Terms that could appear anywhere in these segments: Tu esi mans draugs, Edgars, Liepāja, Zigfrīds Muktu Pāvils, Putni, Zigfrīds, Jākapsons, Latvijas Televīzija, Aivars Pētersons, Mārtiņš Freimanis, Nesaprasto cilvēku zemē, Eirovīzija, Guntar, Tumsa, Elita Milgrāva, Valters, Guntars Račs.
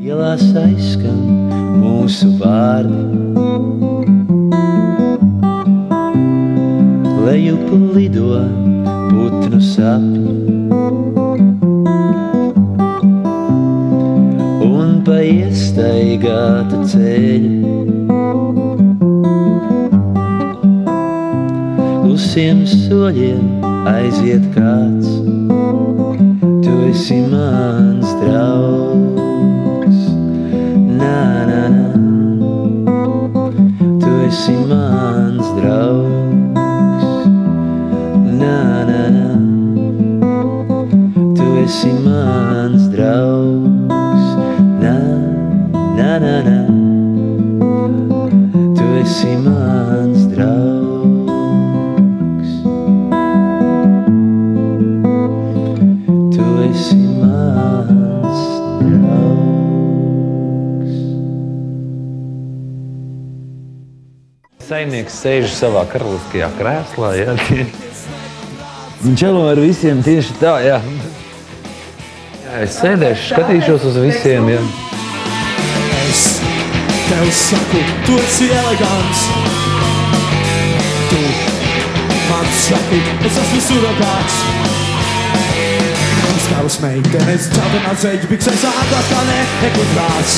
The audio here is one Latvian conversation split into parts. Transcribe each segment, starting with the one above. Ielās aizskan mūsu vārdi, lejup un lido putnu sapņi un pa iestaigātu ceļu. Klusiem soļiem aiziet kāds, tu esi mans draugs. Nā, nā, nā, tu esi mans draugs. Nā, nā, nā, tu esi mans draugs. Nā, nā, nā, nā, tu esi mans draugs. Saimnieks sēž savā karaliskajā krēslā, jā, un čelo ar visiem tieši tā, jā. Jā, es sēdēšu, skatīšos uz visiem, jā. Es tev saku, tu esi elegants. Tu man saki, es esmu surogāts. Uz tavas meitenes dzeltenās eģu biksēs ātrās kā nekudrās.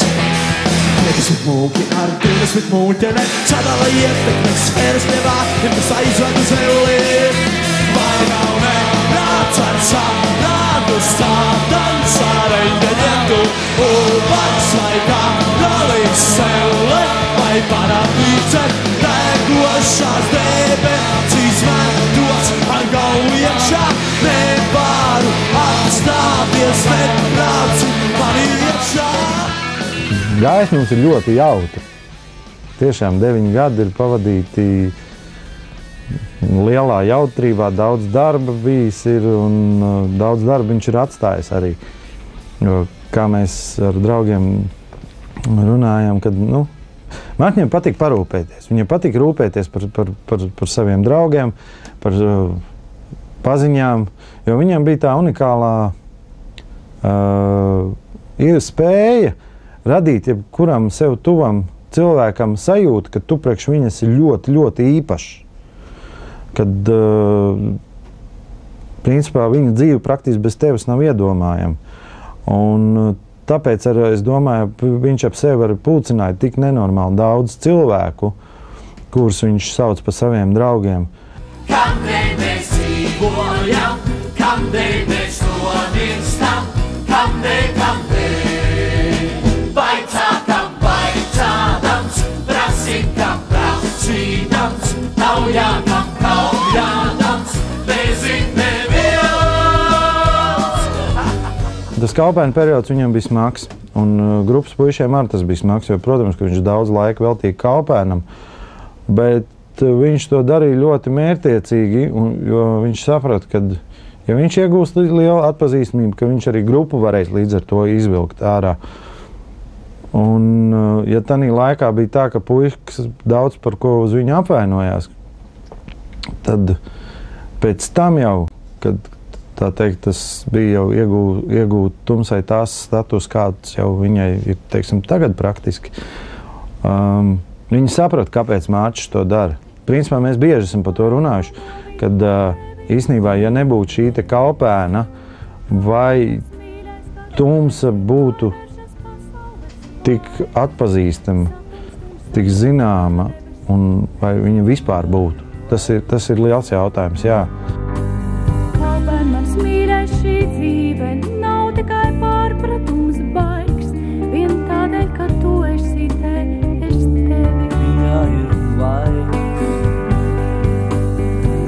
Nevismit mūki ar 20 mūķene sadala ietekmes sfēras nevā, ja tas aizved uz eulī. Vai nav ne, nāc ar sā, nāc uz sā, dansā reideņietu, un vaksvaikā galīgs seule, vai parādīce, negošās debecīs vētos ar galvu iekšā, nevaru atstāties, nebrāc mani iekšā. Gaisma mums ir ļoti jauta. Tiešām 9 gadi ir pavadīti lielā jautrībā, daudz darba bijis ir un daudz darba viņš ir atstājis arī. Jo, kā mēs ar draugiem runājām, kad, nu, Mārtiņam patīk parūpēties. Viņam patīk rūpēties par saviem draugiem, par paziņām, jo viņam bija tā unikālā spēja radīt jebkuram sev tuvam cilvēkam sajūtu, ka tu priekš viņas ir ļoti, ļoti īpašs. Kad, principā, viņa dzīve praktiski bez tevis nav iedomājama. Un tāpēc, es domāju, viņš ap sevi var pulcināt tik nenormāli daudz cilvēku, kurus viņš sauc par saviem draugiem. Kamdēļ mēs dzīvojam, kamdēļ mēs nomirstam, kamdēļ, kamdēļ. Kaujādam, kaujādams, bezīt neviens. Tas kaupēna periods viņam bija smags, un grupas puišiem arī tas bija smags, jo, protams, ka viņš daudz laika veltīja kaupēnam, bet viņš to darīja ļoti mērtiecīgi, jo viņš saprata, ka, ja viņš iegūst lielu atpazīstamību, ka viņš arī grupu varēs līdz ar to izvilkt ārā. Un, ja tanī laikā bija tā, ka puikas daudz par ko uz viņu apvainojās, tad pēc tam jau, kad, tā teikt, tas bija jau iegūt Tumsai tās status, kāds jau viņai ir, teiksim, tagad praktiski, viņi saprata, kāpēc Mārtiņš to dara. Principā mēs bieži esam par to runājuši, kad īstenībā, ja nebūtu šī te kaupēna, vai Tumsa būtu tik atpazīstama, tik zināma, un vai viņa vispār būtu. Tas ir liels jautājums, jā. Kāpēc mans mīļais šī dzīve nav tikai pārpratums baigs, vien tādēļ, ka tu esi te, es tevi. Viņā ir laiks.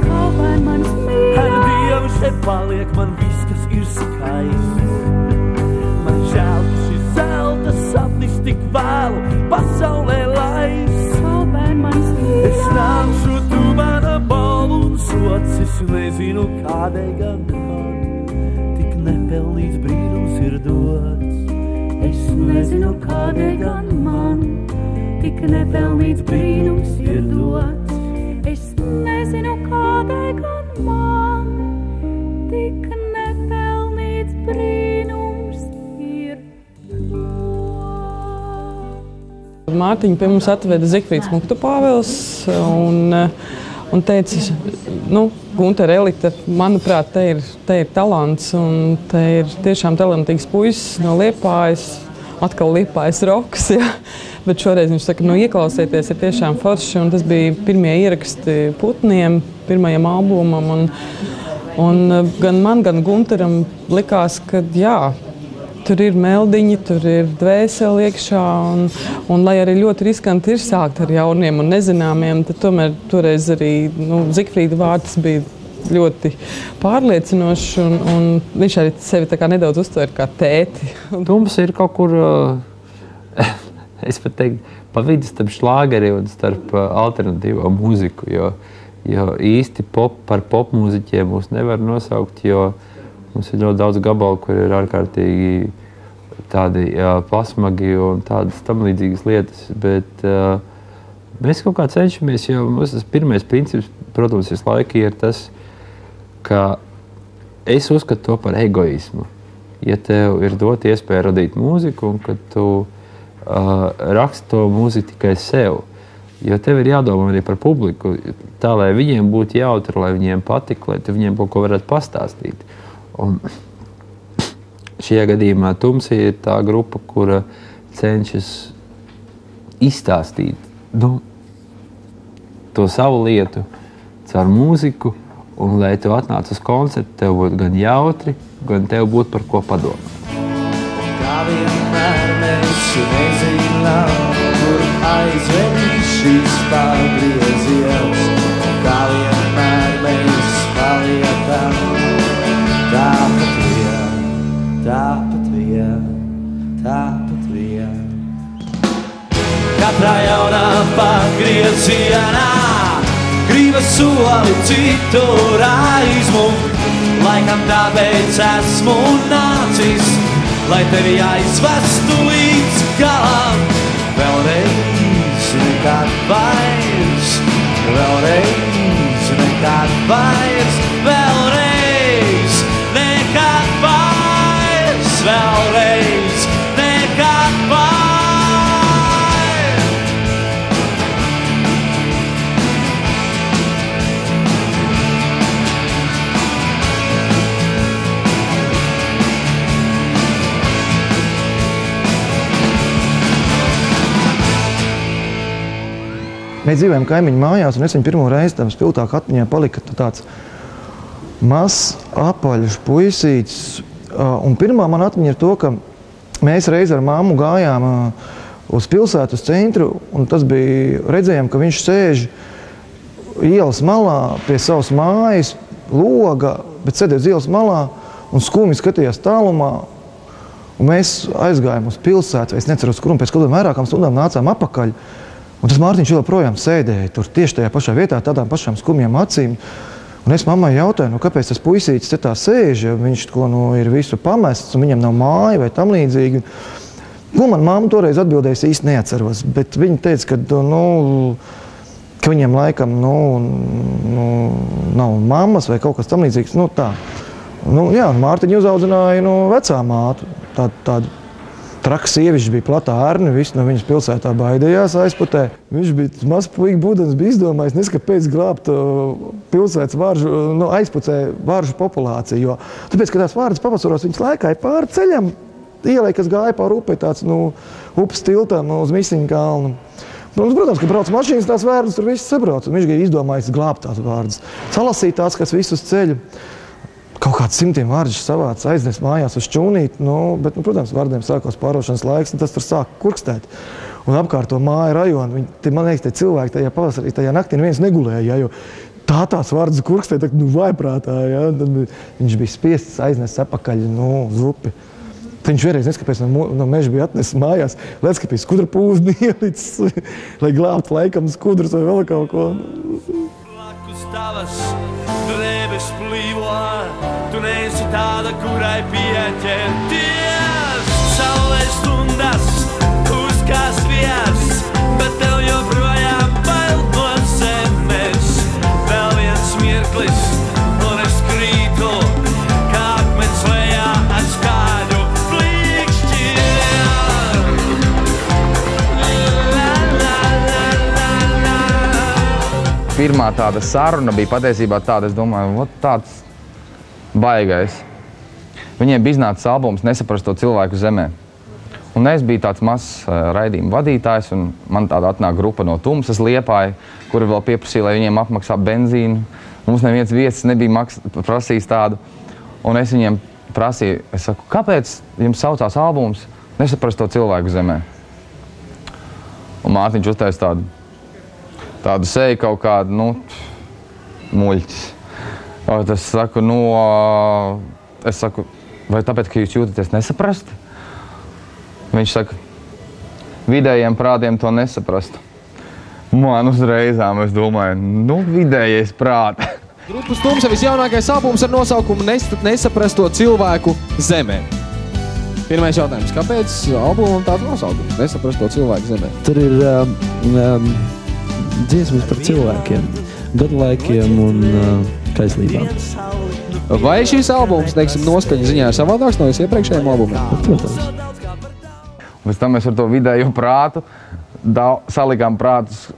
Kāpēc mans mīļais. Ar Dievu šeit paliek, man viss, kas ir skaists. Man žēl, ka šis zelta sapnis tik vēlu pasaulē laists. Kāpēc mans mīļais. Es nākšu tu mana balu un sots, es nezinu, kādēļ gan man tik nepelnīts brīnums ir dots. Es nezinu, kādēļ gan man tik nepelnīts brīnums ir dots. Es nezinu, kādēļ gan man tik nepelnīts brīnums ir dots. Mārtiņu pie mums atveda Zigfrīds Muktu Pāvils un teica, nu, Guntar, Elita, manuprāt, te ir talants un te ir tiešām talantīgs puisis no Liepājas, atkal Liepājas roks, ja. Bet šoreiz viņš saka, nu, ieklausieties, ir tiešām forši, un tas bija pirmie ieraksti Putniem, pirmajam albumam, un gan man, gan Guntaram likās, ka jā, tur ir meldiņi, tur ir dvēseli iekšā, un lai arī ļoti riskanti ir sākt ar jauniem un nezināmiem, tad tomēr toreiz arī, nu, Zigfrīda vārds bija ļoti pārliecinošs, un viņš arī sevi tā kā nedaudz uztver kā tēti. Tumsa ir kaut kur, es pat teiktu, pa vidu starp šlāgeri un starp alternatīvo mūziku, jo īsti par popmūziķiem mūs nevar nosaukt, jo mums ir ļoti daudz gabalu, kur ir ārkārtīgi tādi pasmagi un tādas tam līdzīgas lietas, bet mēs kaut kā cenšamies, jo mums tas pirmais princips, protams, visu laiku ir tas, ka es uzskatu to par egoismu. Ja tev ir dot iespēja radīt mūziku un ka tu raksti to mūziku tikai sev, jo tev ir jādomā arī par publiku, tā, lai viņiem būtu jautri, lai viņiem patik, lai tu viņiem kaut ko varētu pastāstīt. Un šajā gadījumā Tumsa ir tā grupa, kura cenšas izstāstīt to savu lietu caur mūziku, un lai tu atnāc uz koncertu, tev būtu gan jautri, gan tev būtu par ko padomāt. Kā vienmēr mēs nezinām, kur aizved šīs pagrieziens, kā vienmēr mēs paliekam. Tāpat vien. Katrā jaunā pagriezienā gribas soli citur aizmukt. Laikam tāpēc esmu nācis, lai tevi aizvestu līdz galam. Vēlreiz nekad vairs, Vēlreiz nekad vairs. Mēs dzīvējam kaimiņu mājās, un es viņu pirmo reizi tam spiltāk atmiņā palika tāds mazs, apaļš puisītis. Un pirmā man atmiņa ir to, ka mēs reiz ar māmu gājām uz pilsētas centru, un tas bija, redzējām, ka viņš sēž ielas malā pie savas mājas, loga, bet sēdēja uz ielas malā un skumji skatījās tālumā. Un mēs aizgājām uz pilsētu, es neceru uz kurumu, pēc kādām vairākām stundām nācām apakaļ, un tas Mārtiņš joprojām sēdēja tur tieši tajā pašā vietā, tādām pašām skumjām acīm. Un es mammai jautāju, nu kāpēc tas puisītis te tā sēž, ja viņš ir visu pamests un viņam nav māja vai tam līdzīgi. Ko man mamma toreiz atbildēja, es īsti neatceros, bet viņa teica, ka viņiem laikam nav mammas vai kaut kas tam līdzīgs. Nu tā. Jā, Mārtiņu uzaudzināja vecā mātu. Tāda traka sievišķi bija platā ārni, visi no viņas pilsētā baidījās aizputē. Viņš bija mazpuīgi būdams, bija izdomājis neskapēc glābt pilsētas aizpucē varžu populāciju, jo tāpēc, ka tās vārdas papasaros viņas laikā ir pāri ceļam, ielai, kas gāja pāri upē, tāds, upes tiltam uz Misiņu kalnu. Protams, ka brauc mašīnas tās vārdas, tur viss sabrauc, un viņš bija izdomājis glābt tās vārdas. Salasīt tās, kas visus ceļu. Kaut kāds 100 vārdiši savāds aiznes mājās uz šķūnīt, bet, protams, vārdiem sākos pārošanas laiks, un tas tur sāk kurkstēt. Un apkārt to māju rajonu, man liekas, tie cilvēki tajā pavasarī, tajā naktī neviens negulēja, jo tās vārdas kurkstē, tā vaiprātā, viņš bija spiests aiznes apakaļ, uz upi. Viņš vienreiz neskapēc no meža bija atnesis mājās, lai atskapīja skudra pūzni ielicis, lai glābtu laikam skudrus vai vēl kaut ko. Drēbes plīvo, tu neesi tāda, kurai pieķerties. Saulē stundas uzkās vies, bet tev joprojām bail no zemes. Vēl viens mirklis, un es krītu, kā akmens lejā aiz kādu plikšķi. pirmā tāda saruna bija patiesībā tāda, es domāju, vat tāds baigais. Viņiem bija iznācis albums Nesaprasto cilvēku zemē. Un es biju tāds mazs raidījuma vadītājs, un man tāda atnāk grupa no Tumsas, Liepāja, kuri vēl pieprasīja, lai viņiem apmaksā benzīnu. Mums neviens viesis nebija prasījis tādu. Un es viņiem prasīju, es saku, kāpēc jums saucās albums Nesaprasto cilvēku zemē? Un Mārtiņš uztais tādu seju kaut kādu, nu, muļķis. Es saku, nu, es saku, vai tāpēc, ka jūs jūtaties nesaprasti? Viņš saka, vidējiem prātiem to nesaprastu. Man uzreizām, es domāju, nu, vidējais prāti. Grupas Tumsa visjaunākais albums ar nosaukumu Nesaprasto cilvēku zemē. Pirmais jautājums, kāpēc albumam tāds nosaukums Nesaprasto cilvēku zemē? Tur ir dziesmas par cilvēkiem, gadlaikiem un kaislībām. Vai šīs albums, teiksim, noskaņa ziņā ir savādāks no iepriekšējiem albumiem? Protams. Pēc tam mēs ar to vidēju prātu salikām prātus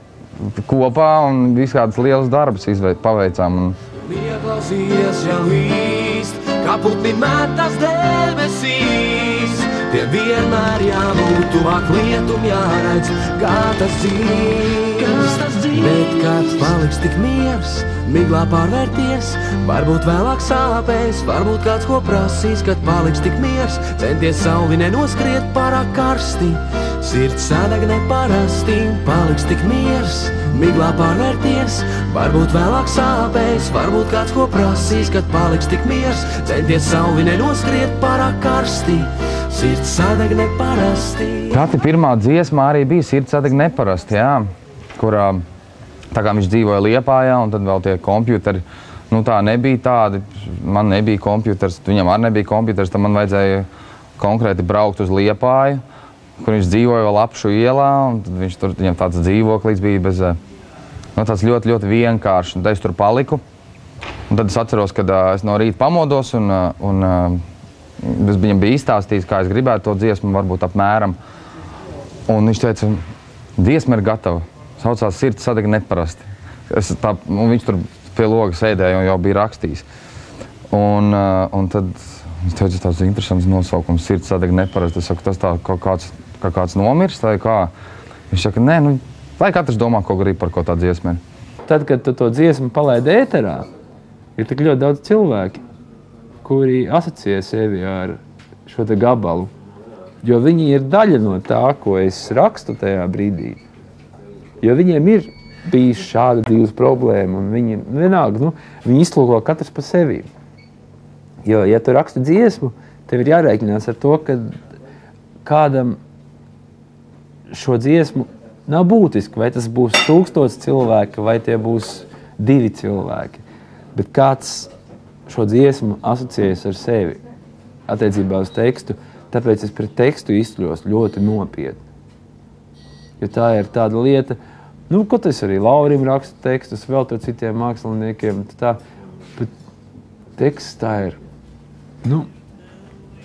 kopā un visādas lielas darbas paveicām. Ieklausies jau īst, kā putni metas debesīs, tie vienmēr jābūt tuvāk lietum jāredz, kā tas dzīves, bet kāds paliks tik miers, miglā pārvērties, varbūt vēlāk sāpēs, varbūt kāds ko prasīs, kad paliks tik miers, centies salvi nenoskriet pārāk karsti. Sirds sadeg neparasti, paliks tik miers, miglā pārvērties, varbūt vēlāk sāpēs, varbūt kāds ko prasīs, kad paliks tik miers, centies salvi nenoskriet pārāk karsti, sirds sadeg neparasti. Katra pirmā dziesma arī bija Sirds sadeg neparasti, jā, kurā tā kā viņš dzīvoja Liepājā un tad vēl tie kompjuteri, nu tā nebija tādi, man nebija kompjuters, viņam arī nebija kompjuters, tad man vajadzēja konkrēti braukt uz Liepāju, kur viņš dzīvoja vēl Apšu ielā, un tad viņš tur, viņam tāds dzīvoklis bija bez, nu tāds ļoti, ļoti vienkārši, un tad es tur paliku, un tad es atceros, kad es no rīta pamodos, un es viņam biju izstāstījis, kā es gribētu to dziesmu, varbūt apmēram, un viņš teica, dziesma ir gatava, saucās Sirds sadeg neparasti, un viņš tur pie loga sēdēja, un jau bija rakstījis, un tad viņš teica tāds interesants nosaukums, Sirds sadeg neparasti, es saku, tas tā kaut kāds, kā kāds nomirst, vai kā? Viņš saka, nē, nu, lai katrs domā, ko grib par ko tā dziesma ir. Tad, kad tu to dziesmu palaidi ēterā, ir tik ļoti daudz cilvēki, kuri asociē sevi ar šo te gabalu, jo viņi ir daļa no tā, ko es rakstu tajā brīdī, jo viņiem ir bijis šāda divas problēma, un viņi vienalga, nu, viņi izlūko katrs pa sevi. Jo, ja tu rakstu dziesmu, tev ir jārēķinās ar to, ka kādam šo dziesmu nav būtiski, vai tas būs 1000 cilvēki, vai tie būs 2 cilvēki. Bet kāds šo dziesmu asociējas ar sevi attiecībā uz tekstu, tāpēc es pret tekstu izturos ļoti nopietni. Jo tā ir tāda lieta, nu, ko tas arī Laurim rakstu tekstus, vēl tur citiem māksliniekiem, tā, bet teksts tā ir. Nu,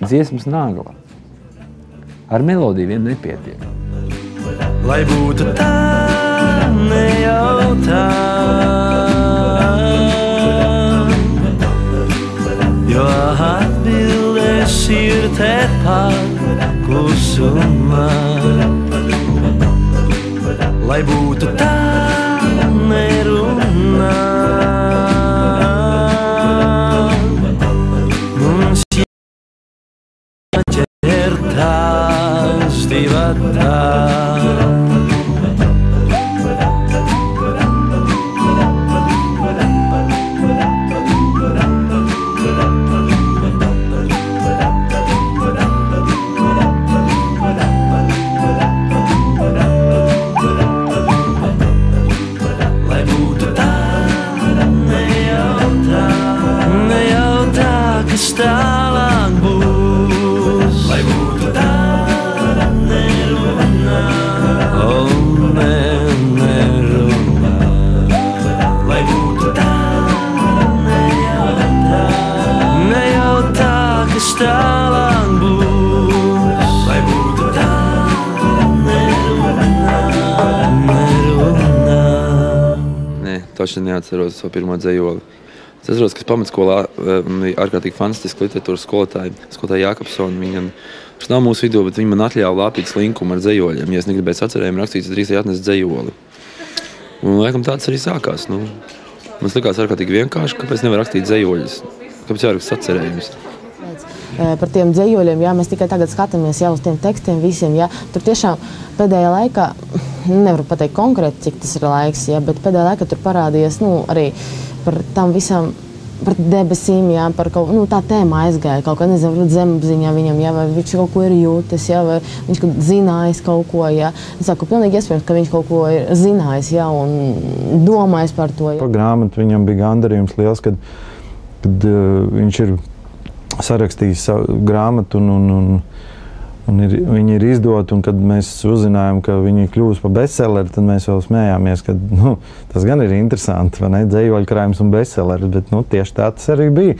dziesmas nāgla. Ar melodiju vien nepietiek. Lai būtu tā, nejautā, jo atbildes ir tepat klusumā. Lai būtu tā, nerunā. paši neatceros savu pirmo dzejoli. Es atceros, ka pamatskolā ārkārtīgi fantastiski literatūras skolotāja Jākapsona, viņš nav mūsu vidū, bet viņa man atļāva lāpīt slinkumu ar dzejoļiem. Ja es negribēju sacerējumu rakstīt, es drīz atnesu dzejoli. Un, laikam, tāds arī sākās. Nu, mums likās ārkārtīgi vienkārši, kāpēc nevar rakstīt dzejoļus, kāpēc jāraksta sacerējums. Par tiem dzejoļiem, jā, mēs tikai tagad skatāmies, jā, uz tiem tekstiem visiem, jā. Tur tiešām pēdējā laikā, nevaru pateikt konkrēti, cik tas ir laiks, jā, bet pēdējā laikā tur parādījies, nu, arī par tam visam, par debesīm, jā, par kaut, nu, tā tēma aizgāja kaut ko, nezinu, zemapziņā viņam, jā, vai viņš kaut ko ir jūtis, jā, vai viņš zinājis kaut ko, jā. Es saku, pilnīgi iespējams, ka viņš kaut ko ir zinājis, jā, un domājis par to, jā. Par grāmatu viņam bija gandarījums liels, kad viņš ir sarakstījis grāmatu un viņi ir izdoti, un kad mēs uzzinājām, ka viņi kļūs par bestselleri, tad mēs vēl smējāmies, ka, nu, tas gan ir interesanti, vai ne, dzejoļkrājums un bestselleri, bet, nu, tieši tā tas arī bija.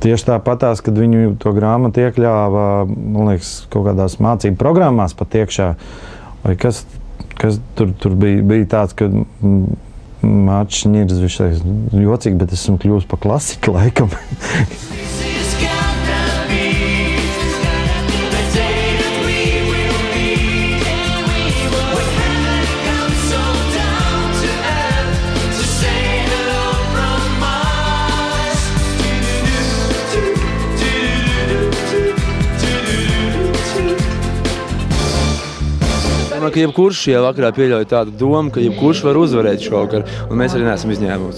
Tieši tāpatās, kad viņu to grāmatu iekļāva, man liekas, kaut kādās mācību programmās pat iekšā, vai kas tur bija tāds, ka Mārtiņš Šņirs, viņš teiks, jocīgi, bet esmu kļūst par klasiku laikam. Ka jebkurš šajā vakarā pieļauj tādu domu, ka jebkurš var uzvarēt šo vakaru, un mēs arī neesam izņēmums.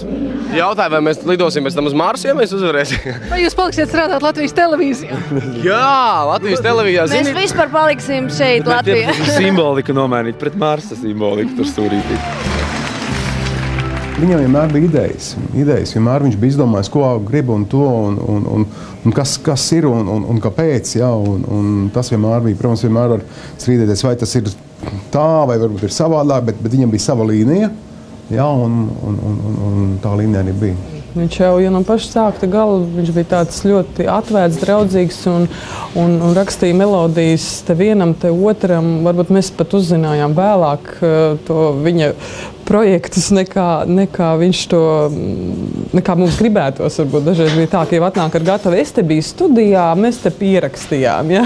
Jautāju, vai mēs lidosim pēc tam uz Marsu, ja mēs uzvarēsim? Vai jūs paliksiet strādāt Latvijas televīzijā? Jā, Latvijas televīzijā. Mēs vispār paliksim šeit, Latvijā. Simboliku nomainīt pret Marsa simboliku tur stūrītī. Viņam vienmēr bija idejas, vienmēr viņš bija izdomājis, ko grib un to, un kas ir un kāpēc, jā, un tas vienmēr bija, protams, vienmēr var strīdēties, vai tas ir tā, vai varbūt ir savādāk, bet viņam bija sava līnija, jā, un tā līnija arī bija. Viņš jau no paša sākta gala, viņš bija tāds ļoti atvērts, draudzīgs un rakstīja melodijas te vienam, te otram. Varbūt mēs pat uzzinājām vēlāk to viņa projektus, nekā mums gribētos. Varbūt dažreiz bija tā, ka jau atnāk ar gatavu, es te biju studijā, mēs te pierakstījām, jā.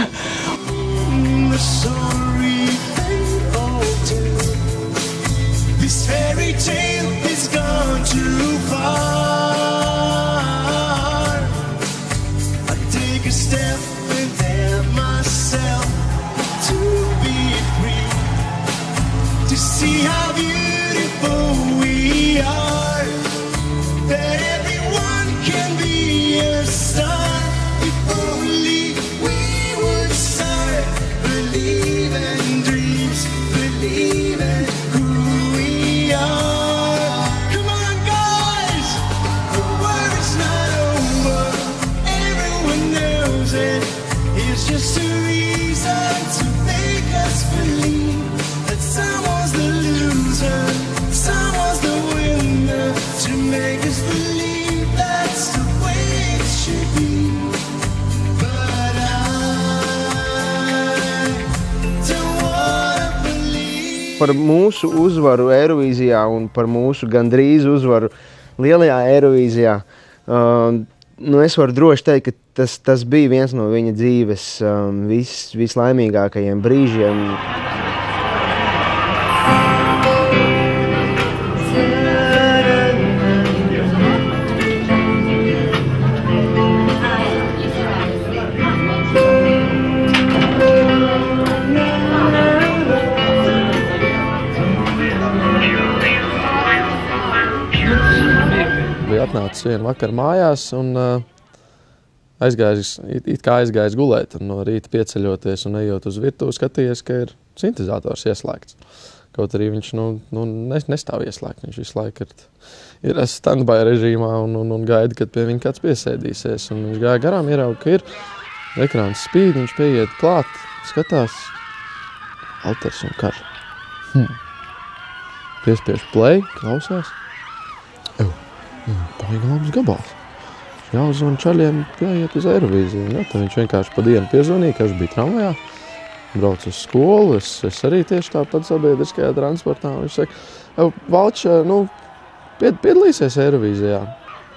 Par mūsu uzvaru Eirovīzijā un par mūsu gandrīz uzvaru lielajā Eirovīzijā, nu, es varu droši teikt, ka tas bija viens no viņa dzīves vislaimīgākajiem brīžiem. Atnācis vienu vakaru mājās un it kā aizgājis gulēt, un no rīta pieceļoties un ejot uz virtuvi, skatījies, ka ir sintēzators ieslēgts. Kaut arī viņš, nu, nestāv ieslēgts, viņš visu laiku ir stand-by režīmā un gaida, kad pie viņa kāds piesēdīsies, un viņš gāja garām, ierauga, ka ir ekrāns spīd, viņš pieiet klāt, skatās Valters un Kar. Piespiež play, klausās. Paigi labs gabals. Jāuzvan čaļiem jāiet uz Eirovīziju. Tad viņš vienkārši pa dienu piezvanīja, ka viņš bija tramvajā, brauc uz skolu, es arī tieši tāpat sabiedriskajā transportā. Viņš saka, Valč, nu, Piedalīsies Eirovīzijā.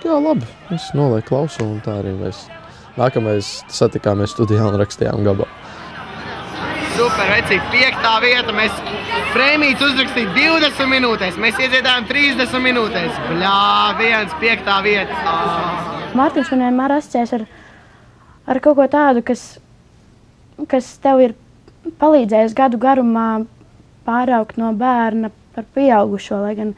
Jā, labi. Es nolēju klausu un tā arī mēs. Nākamais satikāmies studijā un rakstījām gabā. Super, vecīt, 5. vieta. Mēs prēmijas uzrakstīja 20 minūtēs. Mēs iedziedājām 30 minūtēs. Bļā, 5. vieta. Mārtiņš man vienmēr asociēs ar kaut ko tādu, kas tev ir palīdzējis gadu garumā pāraukt no bērna par pieaugušo, lai gan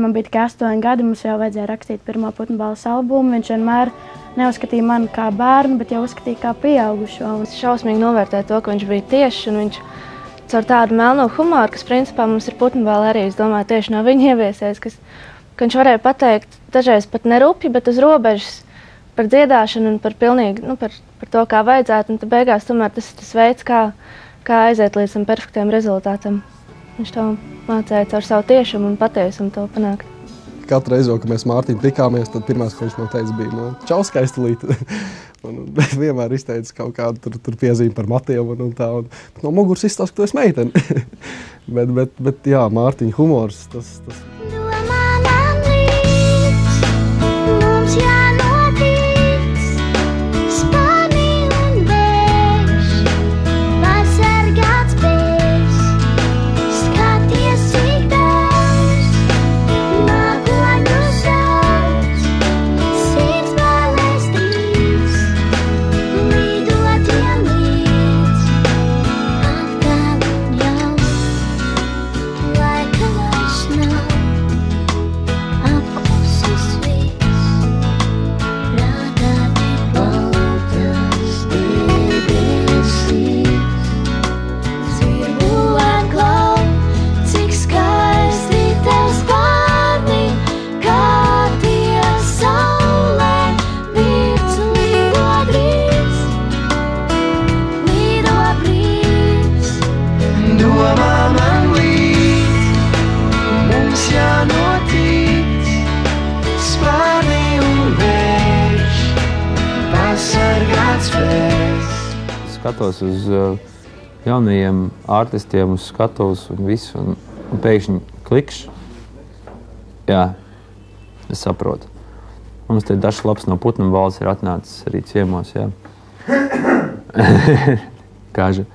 man bija tikai 8 gadi, mums jau vajadzēja rakstīt pirmo Putnu balss albumu. Viņš vienmēr neuzskatīja mani kā bērnu, bet jau uzskatīja kā pieaugušo. Es šausmīgi novērtēju to, ka viņš bija tieši, un viņš caur tādu melno humoru, kas principā mums ir Putnu vēl arī, es domāju, tieši no viņa ieviesies, ka viņš varēja pateikt dažreiz pat nerupji, bet uz robežas par dziedāšanu un par pilnīgi, par to, kā vajadzētu, un tad beigās tomēr tas ir tas veids, kā aiziet līdz tam perfektiem rezultātam. Viņš to mācēja ar savu tiešumu un patiesumu to panākt. Katru reizi, kad mēs Mārtiņu tikāmies, tad pirmais, ko viņš man teica, bija čau, skaista Elita. Vienmēr izteica kaut kādu tur piezīmi par matiem un tā. Un no muguras izstāsta, ka tu esi meiteni. Bet jā, Mārtiņa humors, tas... Domā man līdz, mums jānotic, spani un bēž, pasargāts bēž. Skatos uz jaunajiem artistiem, uz skatos un visu, un pēkšņi klikšs. Jā, es saprotu. Mums te dažs labs no Putnu valsts ir atnācis arī ciemos, jā. Kāža.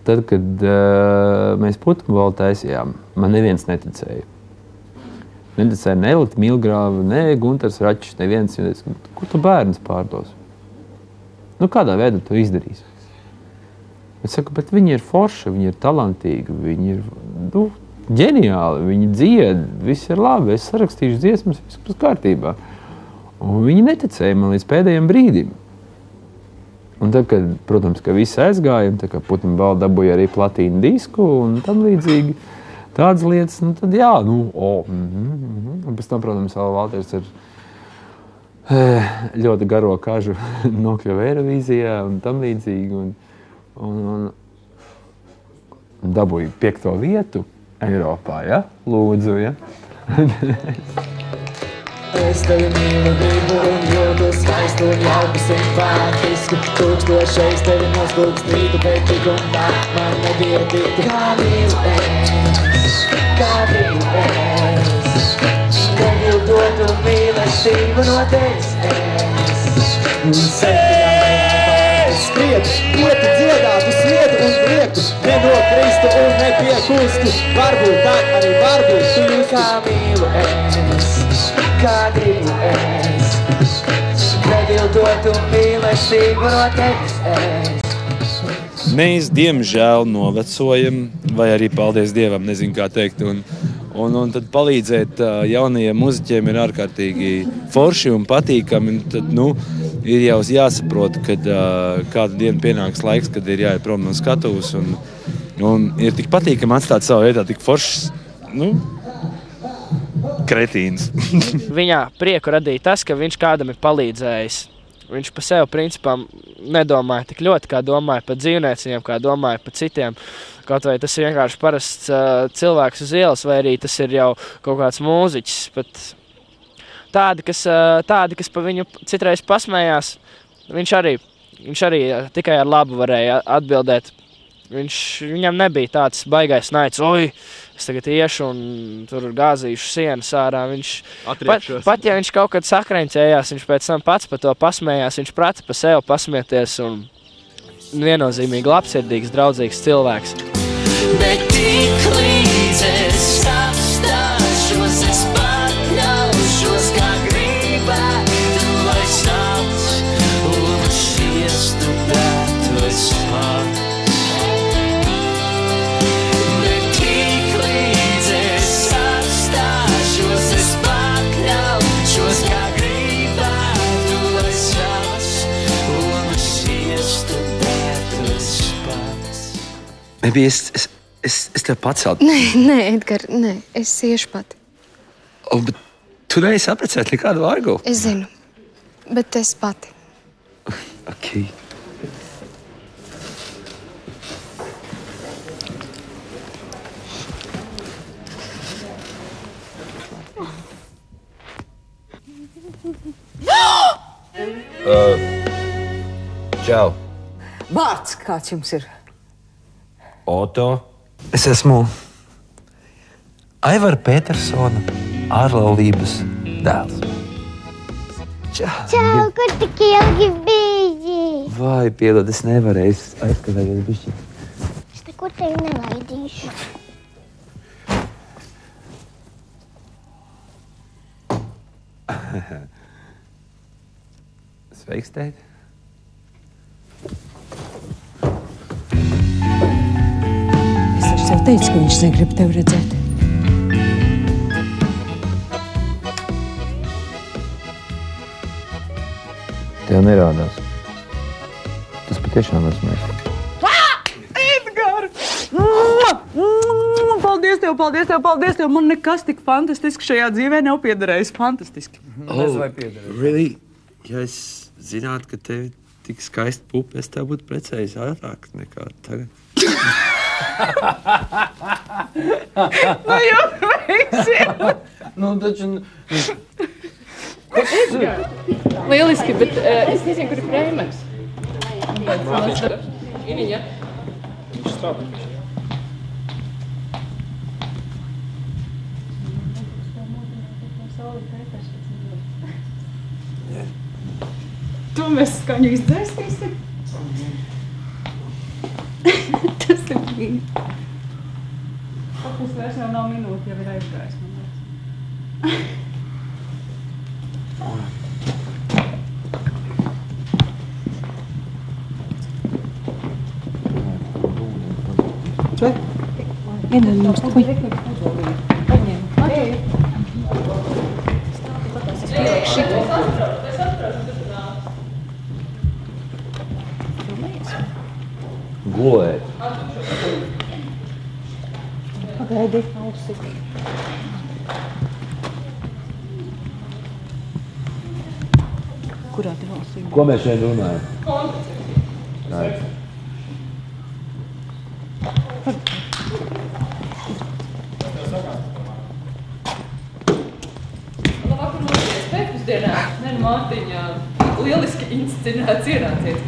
Tad, kad mēs Putnu valdu taisījām, man neviens neticēja. Neticēja ne Elita Milgrāva, ne Guntars Račs, neviens. Kur tu bērns pārdos? Nu, kādā veidā tu izdarīsi? Es saku, bet viņi ir forši, viņi ir talantīgi, viņi ir, nu, ģeniāli, viņi dzied, viss ir labi, es sarakstīšu dziesmas, viss būs kārtībā. Un viņi neticēja man līdz pēdējiem brīdim. Un tad, kad, protams, ka viss aizgāja, un tad, ka Putni vēl dabūja arī platīnu disku, un tam līdzīgi tādas lietas, nu, tad jā, nu, un pēc tam, protams, vēl Valters ir ļoti garo kažu nokļuva Eirovīzijā un tam līdzīgi, un dabūju 5. vietu Eiropā, ja? Lūdzu, ja? Es tevi mīlu, gribu un jūtu skaistu un jauku simpātisku. Tūkstošais tevi noslūdz trītu pēc ikumā. Man nebija tikti kā mīlēs, kā mīlēs. Kad jau dotu mīlestību no tevis es. Sēs! Skrietu, ieti dziedātu, svietu un priektu. Nenokristu un nepiekustu. Varbūt tā arī varbūt tu kā mīlēs. Kā gribu es, nedildotu mīlestību no tevis es. Mēs, diemžēl, novecojam, vai arī paldies Dievam, nezinu, kā teikt, un tad palīdzēt jaunajiem muziķiem ir ārkārtīgi forši un patīkami, un tad, nu, ir jau jāsaprot, kad kādu dienu pienāks laiks, kad ir jāiet prom no skatuves, un ir tik patīkami atstāt savu vietā, tik foršs, nu, kretīns. Viņā prieku radīja tas, ka viņš kādam ir palīdzējis. Viņš pa sev principam nedomāja tik ļoti, kā domāja pa dzīvnieciņiem, kā domāja pa citiem. Kaut vai tas ir vienkārši parasts cilvēks uz ielas, vai arī tas ir jau kaut kāds mūziķis. Pat tādi, kas pa viņu citreiz pasmējās, viņš arī tikai ar labu varēja atbildēt. Viņam nebija tāds baigais naids, oi, es tagad iešu un tur gāzīšu sienas ārā. Viņš, pat ja viņš kaut kad sakreņķējās, viņš pēc tam pats par to pasmējās, viņš prata pa sevi pasmieties un viennozīmīgi labsirdīgs, draudzīgs cilvēks. Bet tik līdz es apstāšos, es pakļaušos, kā gribētu, lai stāvtu un šiestu pētu es pat. Nebija, es tev paceltu. Nē, Edgar, nē, es iešu pati. O, bet tu neesi aprecēt nekādu vārgu? Es zinu, bet es pati. Ok. Čau. Vārds kāds jums ir? Oto. Es esmu Aivara Pētersona ārlaulības dēls. Čau. Čau, kur tik ilgi biji? Vai, piedod, es nevarēju, es aizkavēju bišķi. Es nekur tevi nelaidīšu. Sveiks, tēti. Es jau teicu, ka viņš negrib tevi redzēt. Tev nerādās. Tas patiešām esmu mēs. Edgar! Paldies tev, paldies tev, paldies tev! Man nekas tik fantastiski šajā dzīvē nav piederējis. Fantastiski. Nezinu, vai piederējis. Really? Ja es zinātu, ka tevi tik skaisti pupi, es tev būtu precējis ārāk nekā tagad. Nu jau veiksiet! Nu, taču... Lieliski, bet es nezinu, kur ir Freimanis. Iniņa. Viņš strādā. To mēs skaņu izdzēstīsim. Tas ir bija. Papus vairs jau nav minūte, jau ir aizgājis, man liekas. Čau? Vienu mums tuvi. Paņem. Ej! Šito. Gulēt. Pagaidi. Kurā te valsī? Ko mēs šeit runājam? Nāc. Labāk noties pēcpusdienā. Nē, Mārtiņā. Lieliski inscenēts ienāciet.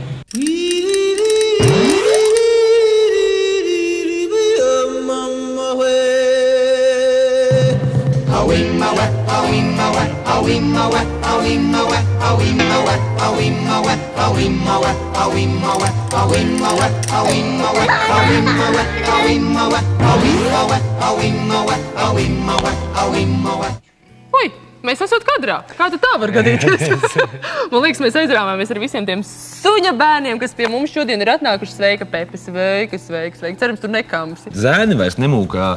Oi, mēs esot kadrā. Kā tu tā var gadīties? Man liekas, mēs aizrāvāmies ar visiem tiem suņa bērniem, kas pie mums šodien ir atnākuši. Sveika, Pepe, sveika, sveika, sveika. Cerams, tur nekāmusi. Zēni vairs nemūkā.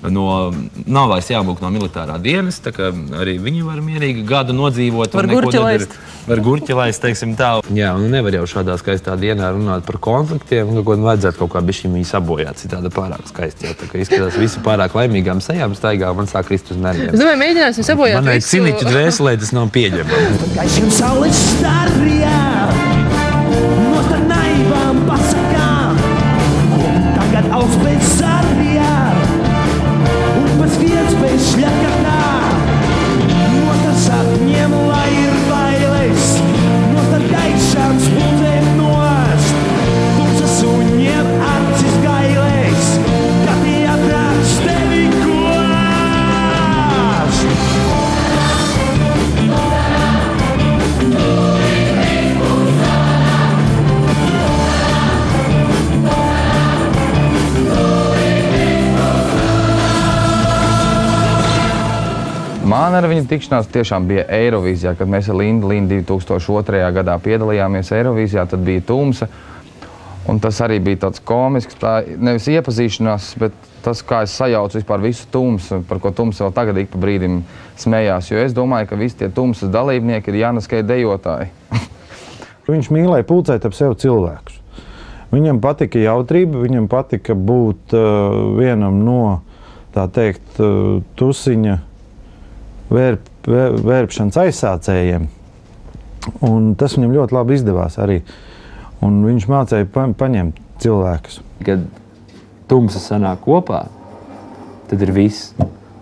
Nav vairs jābūt no militārā dienas, tā kā arī viņi var mierīgi gadu nodzīvot. Var gurķi laist. Var gurķi laist, teiksim tā. Jā, un nevar jau šādā skaistā dienā runāt par konfliktiem, un vajadzētu kaut kā bišķi viņu sabojāt, citādi pārāk skaisti jau. Tā kā izskatās visi pārāk laimīgām sejām staigā, man sāk krist uz nerviem. Es domāju, mēģināsim sabojāt visu. Manai ciniķu dvēselē tas nav pieņemama. Sviets bez šļakatā, no tas atņem, lai ir bailes, no tad gaišāns būtēm nost, tumsa suņiem acis gaļ. Man ar viņu tikšanās tiešām bija Eirovīzijā, kad mēs ar Lindu 2002. Gadā piedalījāmies Eirovīzijā, tad bija Tumsa. Un tas arī bija tāds komisks, tā nevis iepazīšanās, bet tas, kā es sajaucu vispār visu Tumsu, par ko Tumsa vēl tagad ik pa brīdim smējās, jo es domāju, ka visi tie Tumsas dalībnieki ir jānaskēja dejotāji. Viņš mīlēja pulcēt ap sev cilvēkus. Viņam patika jautrība, viņam patika būt vienam no, tā teikt, tusiņa vērpšanas aizsācējiem. Un tas viņam ļoti labi izdevās arī. Un viņš mācēja paņemt cilvēkus. Kad Tumsa sanāk kopā, tad ir viss.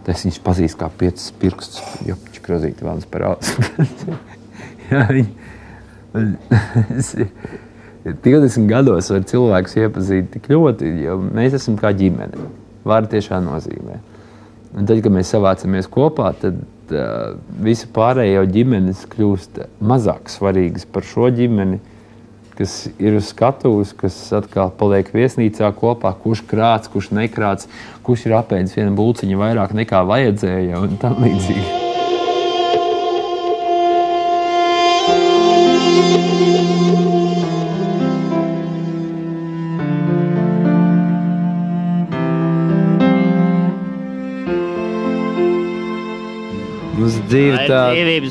Tas viņš pazīst kā 5 pirkstus. Jo, čikrozīti vēlas par ausu. Jā, viņi... 20 gados var cilvēkus iepazīt tik ļoti, jo mēs esam kā ģimene. Vārda tiešā nozīmē. Un tad, kad mēs savācamies kopā, tad visi pārējo ģimenes kļūst mazāk svarīgas par šo ģimeni, kas ir uz skatuves, kas atkal paliek viesnīcā kopā, kurš krāts, kurš nekrāts, kurš ir apēdis vienu bulciņu vairāk nekā vajadzēja un tam līdzīgi. Dzīve tā ir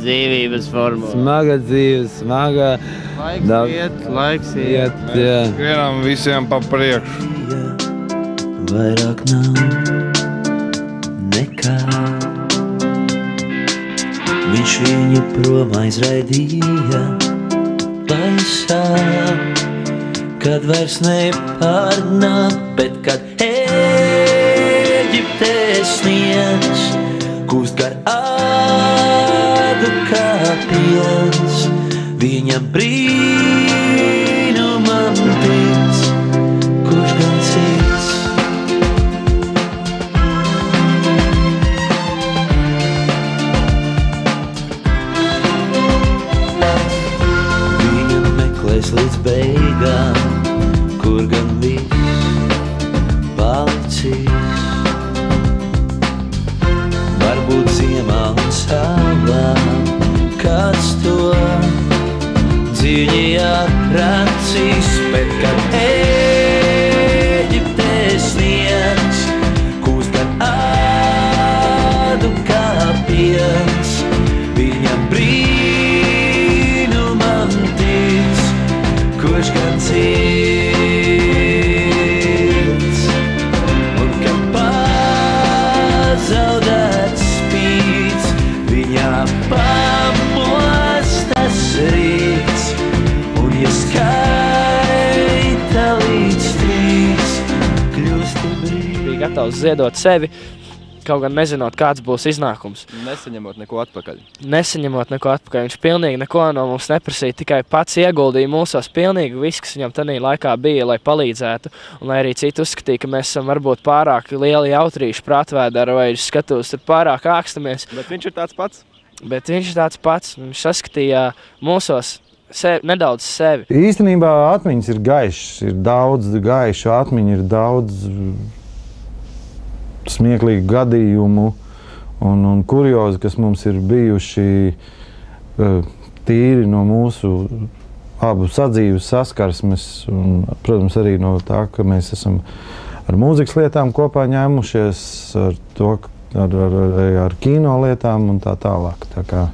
dzīvības formula, smaga dzīve, smaga. Laiks iet, jā. Vienam visiem pa priekšu. Vairāk nav nekā. Viņš viņu prom aizraidīja taisā, kad vairs nepārnāk, bet kad Ēģiptē sniedz. Kūst gar ādu kā piens, viņa brīnumam tic, kurš gan cits. Viņa meklēs līdz beigām, kur gan viss palicīs. Varbūt ziemā un savā, kāds to dzīvi atracīs, bet kad Ēģiptē sniedz, kūst gan ādu kā piens, viņam brīnumam tic, kurš gan cits, un kad pazaudē. Pamos tas rīts, un ja skaita līdz trīs, kļūsti brīvi. Bija gatavs ziedot sevi, kaut gan nezinot, kāds būs iznākums. Nesaņemot neko atpakaļ. Nesaņemot neko atpakaļ. Viņš pilnīgi neko no mums neprasīja, tikai pats ieguldīja mūsos pilnīgi viss, kas viņam tanī laikā bija, lai palīdzētu. Un lai arī citi uzskatīja, ka mēs esam varbūt pārāk lieli jautrīši prātvēdāri vai skatūs tur pārāk ākstamies. Bet viņš ir tāds pats. Bet viņš ir tāds pats, viņš saskatīja mūsos nedaudz sevi. Īstenībā atmiņas ir gaišas, ir daudz gaišu atmiņu, ir daudz smieklīgu gadījumu un kuriozi, kas mums ir bijuši tīri no mūsu abu sadzīves saskarsmes un, protams, arī no tā, ka mēs esam ar mūzikas lietām kopā ņēmušies, ar to, ar kino lietām un tā tālāk. Tā kā,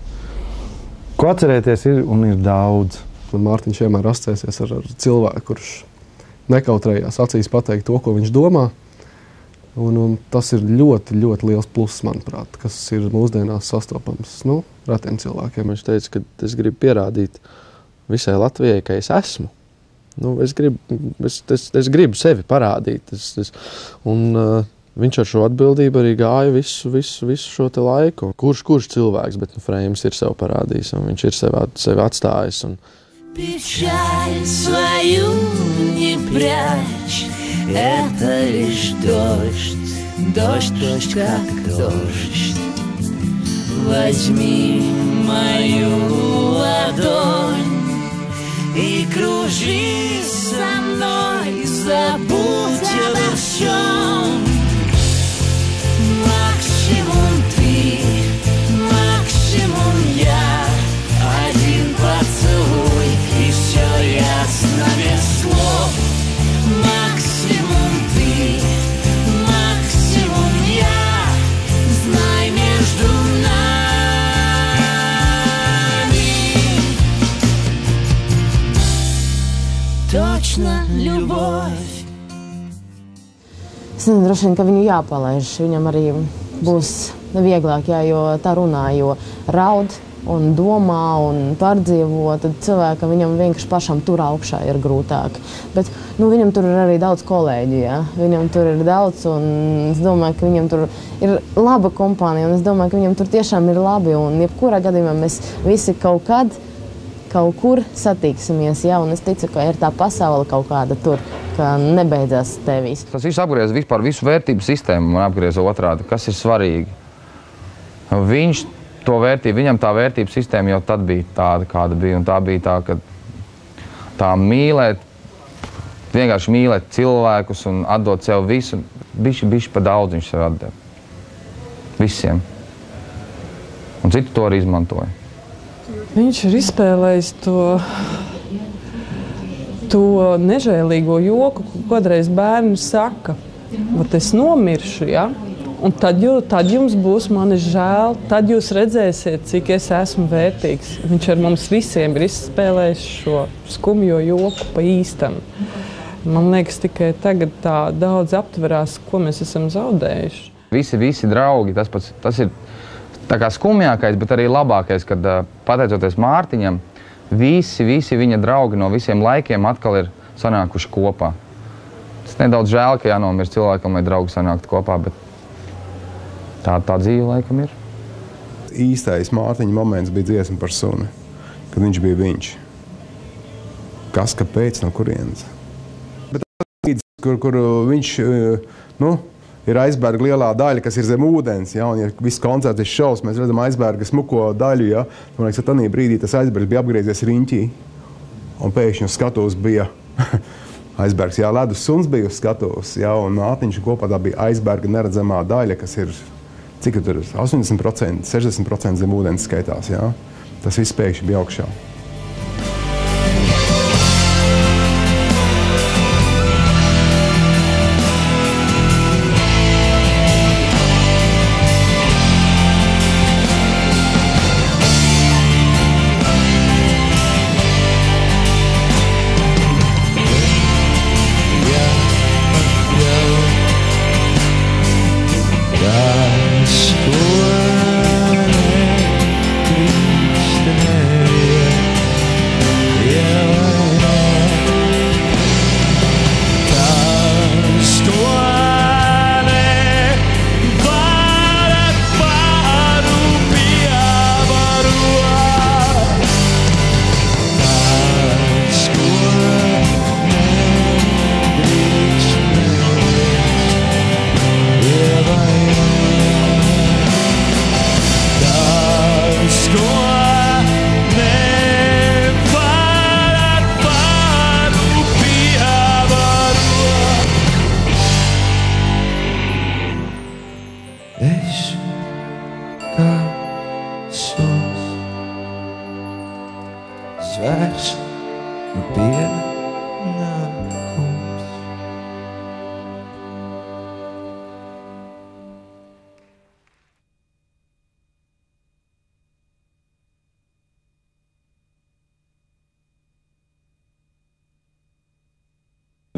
ko atcerēties ir un ir daudz. Mārtiņš vienmēr asociēsies ar cilvēku, kurš nekautrējās acīs pateikt to, ko viņš domā. Un tas ir ļoti, ļoti liels pluss, manuprāt, kas ir mūsdienās sastopams. Nu, retiem cilvēkiem viņš teica, ka es gribu pierādīt visai Latvijai, ka es esmu. Nu, es gribu sevi parādīt. Viņš ar šo atbildību arī gāja visu šo te laiku. Kurš cilvēks, bet nu Freimanis ir sev parādījis, un viņš ir sevi atstājis. Печаль свою не прячь, это лишь дождь, дождь как дождь. Возьми мою ладонь и кружи со мной, забудь обо всем. Максимум ты точно любовь. Es nezinu, droši vien, ka viņu jāpalaiž, viņam arī būs vieglāk, jā, jo tā runā, jo raud un domā un pārdzīvo, tad cilvēkam viņam vienkārši pašam tur augšā ir grūtāk. Bet, nu, viņam tur ir arī daudz kolēģi, jā, viņam tur ir daudz un es domāju, ka viņam tur ir laba kompānija un es domāju, ka viņam tur tiešām ir labi un jebkurā gadījumā mēs visi kaut kad, kaut kur satiksimies, jā, un es ticu, ka ir tā pasaule kaut kāda tur, ka nebeidzās tevis. Tas viss apgriez vispār visu vērtību sistēmu un apgriez otrādi, kas ir svarīgi. Viņš to vērtību, viņam tā vērtību sistēma jau tad bija tāda, kāda bija, un tā bija tā, ka tā mīlēt, vienkārši mīlēt cilvēkus un atdot sev visu, bišķi pa daudz viņš sev atdeva. Visiem. Un citu to arī izmantoja. Viņš ir izspēlējis to nežēlīgo joku, ko kādreiz bērni saka, bet es nomiršu, ja? Un tad jums būs mani žēl, tad jūs redzēsiet, cik es esmu vērtīgs. Viņš ar mums visiem ir izspēlējis šo skumjo joku pa īstam. Man liekas, tikai tagad tā daudz aptverās, ko mēs esam zaudējuši. Visi draugi, tas ir tā kā skumjākais, bet arī labākais, kad pateicoties Mārtiņam, Visi viņa draugi no visiem laikiem atkal ir sanākuši kopā. Es nedaudz žēl, ka jānomirst cilvēkam, lai draugi sanāktu kopā, bet tā dzīve laikam ir. Īstais Mārtiņa moments bija dziesma par suni, kad viņš bija viņš. Kas, kāpēc, no kurienes? Bet kur viņš, nu, ir aizberga lielā daļa, kas ir zem ūdens, ja, un ja viss koncerts ir šovs, mēs redzam aizberga smuko daļu, ja, man liekas, tad brīdī tas aizbergs bija apgriezies riņķī, un pēkšņi uz skatuves bija aizbergs, jā, ledus suns bija uz skatuves, ja, un Mārtiņš kopā tā bija aizberga neredzamā daļa, kas ir, cik tur ir, 80%, 60% zem ūdens skaitās, ja, tas viss pēkšņi bija augšā.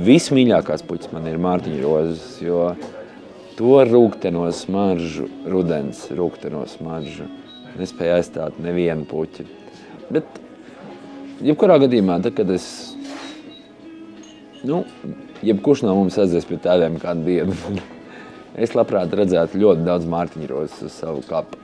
Vismīļākās puķis man ir Mārtiņa rozes, jo to rūkteno smaržu, rudens rūkteno smaržu, nespēja aizstāt nevienu puķi. Bet, jebkurā gadījumā, tad, kad es, nu, jebkurš no mums aizies pie tēviem kādu dienu, es labprāt redzētu ļoti daudz Mārtiņa rozes uz savu kapu.